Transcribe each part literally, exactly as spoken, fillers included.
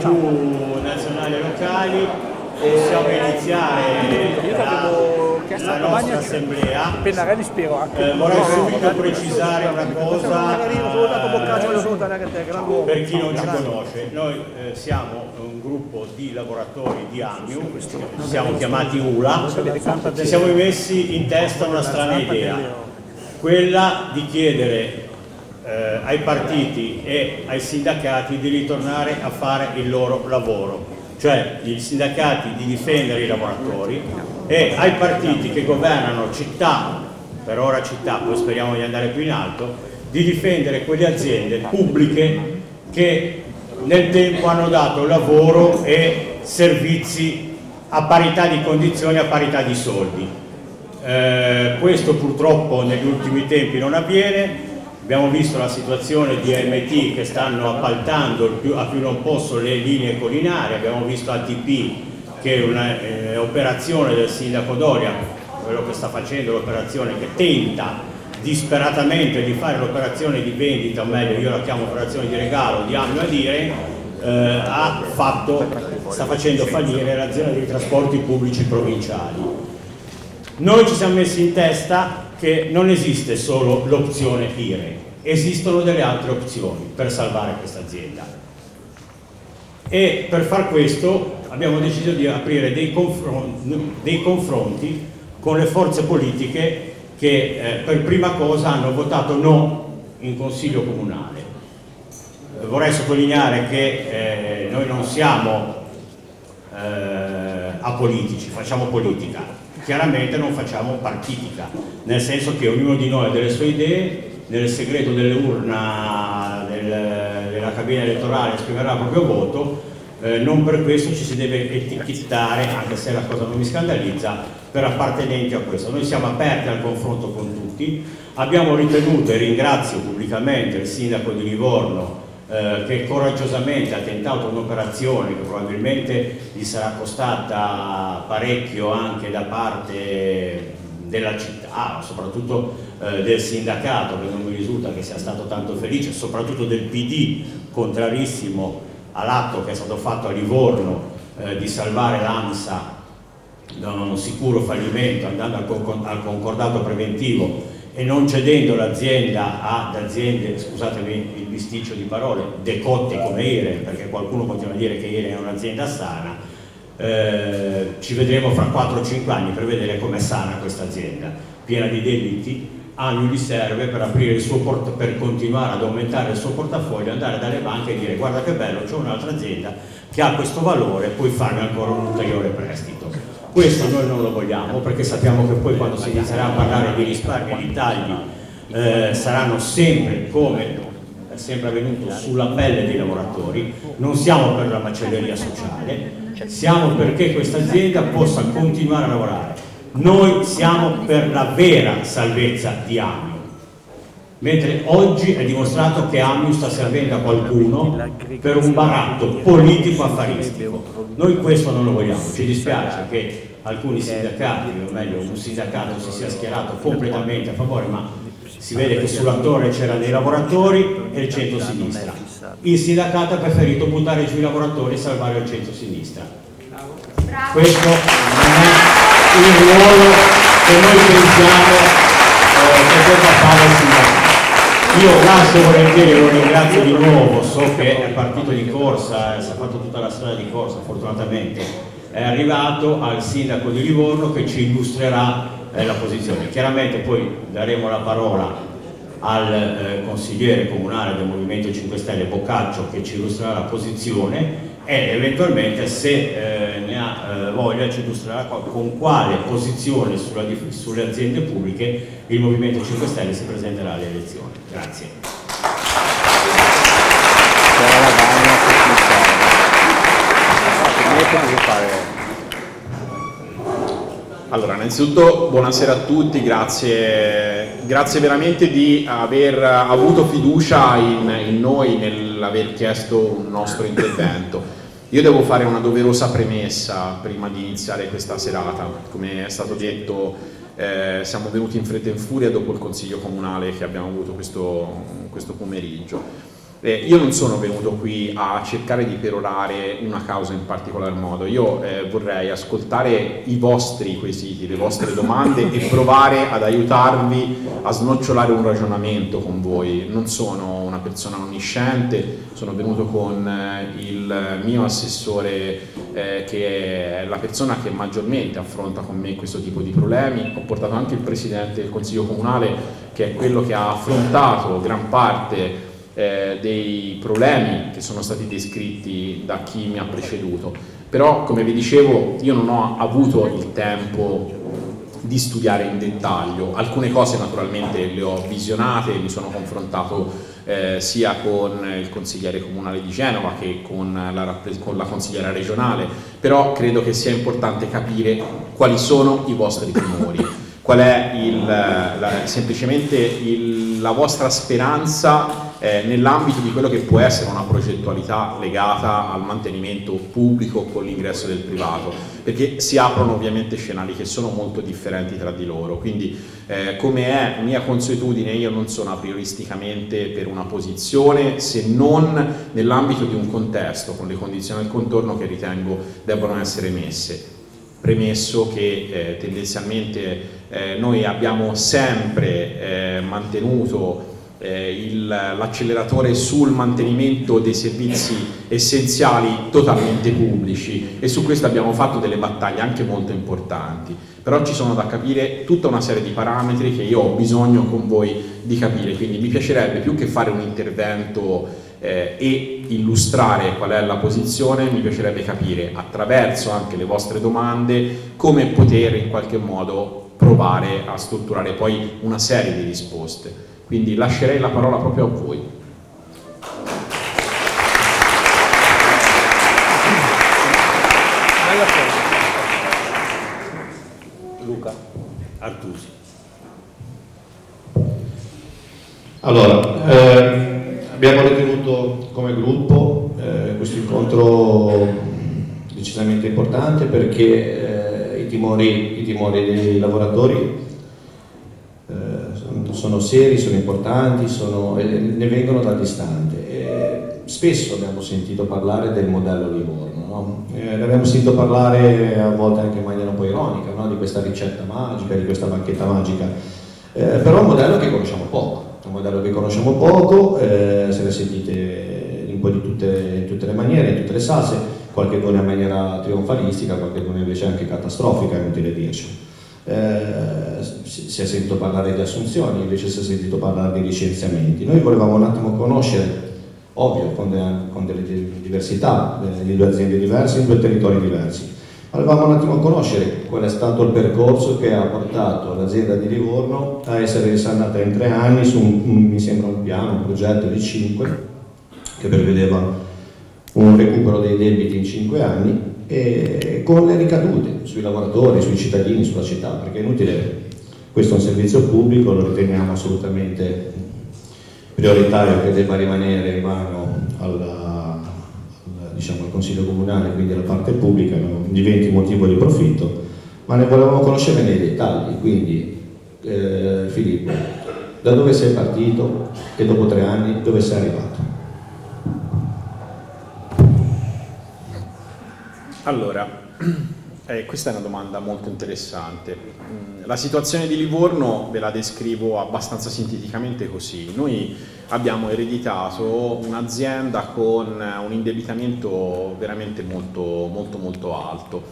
tivù nazionali e locali, possiamo iniziare la, la nostra assemblea. Eh, vorrei subito precisare una cosa eh, per chi non ci conosce. Noi eh, siamo un gruppo di lavoratori di AMIU, siamo chiamati U L A, ci siamo messi in testa una strana idea, quella di chiedere Eh, ai partiti e ai sindacati di ritornare a fare il loro lavoro, cioè i sindacati di difendere i lavoratori e ai partiti che governano città, per ora città, poi speriamo di andare più in alto, di difendere quelle aziende pubbliche che nel tempo hanno dato lavoro e servizi a parità di condizioni, a parità di soldi. Eh, questo purtroppo negli ultimi tempi non avviene. Abbiamo visto la situazione di M T che stanno appaltando più, a più non posso le linee collinari, abbiamo visto A T P che è un'operazione eh, del sindaco Doria, quello che sta facendo l'operazione, che tenta disperatamente di fare l'operazione di vendita, o meglio io la chiamo operazione di regalo, di AMIU ad I R E, eh, ha fatto, sta facendo fallire l'azienda dei trasporti pubblici provinciali. Noi ci siamo messi in testa che non esiste solo l'opzione I R E, esistono delle altre opzioni per salvare questa azienda, e per far questo abbiamo deciso di aprire dei confronti, dei confronti con le forze politiche che eh, per prima cosa hanno votato no in Consiglio Comunale. Eh, vorrei sottolineare che eh, noi non siamo eh, apolitici, facciamo politica. Chiaramente non facciamo partitica, nel senso che ognuno di noi ha delle sue idee, nel segreto dell'urna, del, della cabina elettorale esprimerà il proprio voto, eh, non per questo ci si deve etichettare, anche se la cosa non mi scandalizza, per appartenenti a questo. Noi siamo aperti al confronto con tutti, abbiamo ritenuto, e ringrazio pubblicamente il sindaco di Livorno, Eh, che coraggiosamente ha tentato un'operazione che probabilmente gli sarà costata parecchio anche da parte della città, soprattutto eh, del sindacato, che non mi risulta che sia stato tanto felice, soprattutto del P D contrarissimo all'atto che è stato fatto a Livorno eh, di salvare l'ANSA da un sicuro fallimento andando al, conc al concordato preventivo e non cedendo l'azienda ad aziende, scusatemi il bisticcio di parole, decotte come I R E, perché qualcuno continua a dire che I R E è un'azienda sana. Eh, ci vedremo fra quattro o cinque anni per vedere com'è sana questa azienda, piena di delitti. AMIU gli serve per, aprire il suo per continuare ad aumentare il suo portafoglio, andare dalle banche e dire: guarda che bello, c'è un'altra azienda che ha questo valore, puoi farne ancora un ulteriore prestito. Questo noi non lo vogliamo, perché sappiamo che poi quando si inizierà a parlare di risparmi e di tagli eh, saranno sempre, come è sempre avvenuto, sulla pelle dei lavoratori. Non siamo per la macelleria sociale, siamo perché questa azienda possa continuare a lavorare. Noi siamo per la vera salvezza di AMIU, mentre oggi è dimostrato che AMIU sta servendo a qualcuno per un baratto politico-affaristico. Noi questo non lo vogliamo, ci dispiace che alcuni sindacati, o meglio un sindacato, si sia schierato completamente a favore, ma si vede che sulla torre c'erano dei lavoratori e il centro-sinistra. Il sindacato ha preferito puntare sui lavoratori e salvare il centro-sinistra. Questo non è il ruolo che noi pensiamo eh, che debba fare il sindacato. Io lascio volentieri, lo ringrazio di nuovo, so che è partito di corsa, si è fatto tutta la strada di corsa, fortunatamente è arrivato al sindaco di Livorno che ci illustrerà eh, la posizione. Chiaramente poi daremo la parola al eh, consigliere comunale del Movimento cinque Stelle Boccaccio, che ci illustrerà la posizione e eventualmente, se eh, ne ha eh, voglia, ci illustrerà con quale posizione sulla, sulle aziende pubbliche il Movimento cinque Stelle si presenterà alle elezioni. Grazie. Allora, innanzitutto buonasera a tutti, grazie, grazie veramente di aver avuto fiducia in, in noi nell'aver chiesto un nostro intervento. Io devo fare una doverosa premessa prima di iniziare questa serata. Come è stato detto, eh, siamo venuti in fretta e in furia dopo il Consiglio Comunale che abbiamo avuto questo, questo pomeriggio. Eh, io non sono venuto qui a cercare di perorare una causa in particolar modo, io eh, vorrei ascoltare i vostri quesiti, le vostre domande e provare ad aiutarvi a snocciolare un ragionamento con voi. Non sono una persona onnisciente, sono venuto con eh, il mio assessore eh, che è la persona che maggiormente affronta con me questo tipo di problemi, ho portato anche il presidente del Consiglio Comunale che è quello che ha affrontato gran parte Eh, dei problemi che sono stati descritti da chi mi ha preceduto, però come vi dicevo io non ho avuto il tempo di studiare in dettaglio, alcune cose naturalmente le ho visionate, mi sono confrontato eh, sia con il consigliere comunale di Genova che con la, con la consigliera regionale, però credo che sia importante capire quali sono i vostri timori, qual è il, la, semplicemente il, la vostra speranza Eh, nell'ambito di quello che può essere una progettualità legata al mantenimento pubblico con l'ingresso del privato, perché si aprono ovviamente scenari che sono molto differenti tra di loro, quindi eh, come è mia consuetudine io non sono aprioristicamente per una posizione se non nell'ambito di un contesto con le condizioni del contorno che ritengo debbano essere messe, premesso che eh, tendenzialmente eh, noi abbiamo sempre eh, mantenuto Eh, l'acceleratore sul mantenimento dei servizi essenziali totalmente pubblici e su questo abbiamo fatto delle battaglie anche molto importanti, però ci sono da capire tutta una serie di parametri che io ho bisogno con voi di capire, quindi mi piacerebbe più che fare un intervento eh, e illustrare qual è la posizione, mi piacerebbe capire attraverso anche le vostre domande come poter in qualche modo provare a strutturare poi una serie di risposte. Quindi lascerei la parola proprio a voi. Luca Artusi. Allora, eh, abbiamo ritenuto come gruppo eh, questo incontro decisamente importante perché eh, i, timori, i timori dei lavoratori sono seri, sono importanti, sono, ne vengono da distante. E spesso abbiamo sentito parlare del modello Livorno, no? Ne abbiamo sentito parlare a volte anche in maniera un po' ironica, no? Di questa ricetta magica, di questa bacchetta magica, eh, però è un modello che conosciamo poco, un modello che conosciamo poco, eh, se ne sentite un po' di tutte, in tutte le maniere, in tutte le salse, qualcuno in maniera trionfalistica, qualcuno invece anche catastrofica, è inutile dirci. Eh, si è sentito parlare di assunzioni, invece si è sentito parlare di licenziamenti. Noi volevamo un attimo conoscere, ovvio, con, de, con delle diversità, di due aziende diverse, in due territori diversi, volevamo un attimo conoscere qual è stato il percorso che ha portato l'azienda di Livorno a essere risanata in tre anni su, un, mi sembra, un piano, un progetto di cinque, che prevedeva un recupero dei debiti in cinque anni, e con le ricadute sui lavoratori, sui cittadini, sulla città, perché è inutile, questo è un servizio pubblico, lo riteniamo assolutamente prioritario che debba rimanere in mano alla, alla, diciamo, al Consiglio Comunale, quindi alla parte pubblica, non diventi motivo di profitto, ma ne volevamo conoscere nei dettagli, quindi eh, Filippo, da dove sei partito e dopo tre anni dove sei arrivato? Allora, eh, questa è una domanda molto interessante. La situazione di Livorno ve la descrivo abbastanza sinteticamente così. Noi abbiamo ereditato un'azienda con un indebitamento veramente molto, molto, molto alto.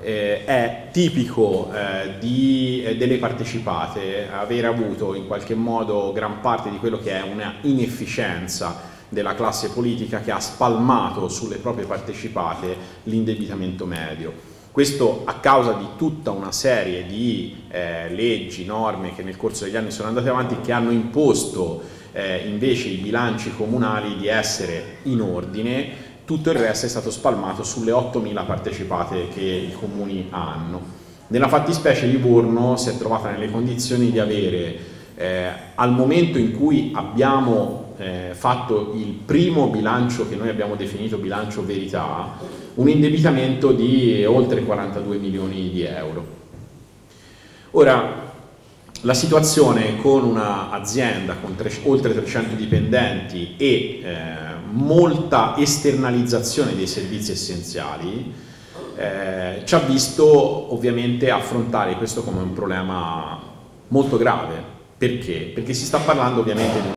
Eh, è tipico eh, di, eh, delle partecipate aver avuto in qualche modo gran parte di quello che è una inefficienza della classe politica che ha spalmato sulle proprie partecipate l'indebitamento medio. Questo a causa di tutta una serie di eh, leggi, norme che nel corso degli anni sono andate avanti che hanno imposto eh, invece i bilanci comunali di essere in ordine, tutto il resto è stato spalmato sulle ottomila partecipate che i comuni hanno. Nella fattispecie Livorno si è trovata nelle condizioni di avere, eh, al momento in cui abbiamo Eh, fatto il primo bilancio che noi abbiamo definito bilancio verità, un indebitamento di oltre quarantadue milioni di euro. Ora, La situazione con un'azienda con tre, oltre trecento dipendenti e eh, molta esternalizzazione dei servizi essenziali eh, ci ha visto ovviamente affrontare questo come un problema molto grave. Perché? Perché si sta parlando ovviamente di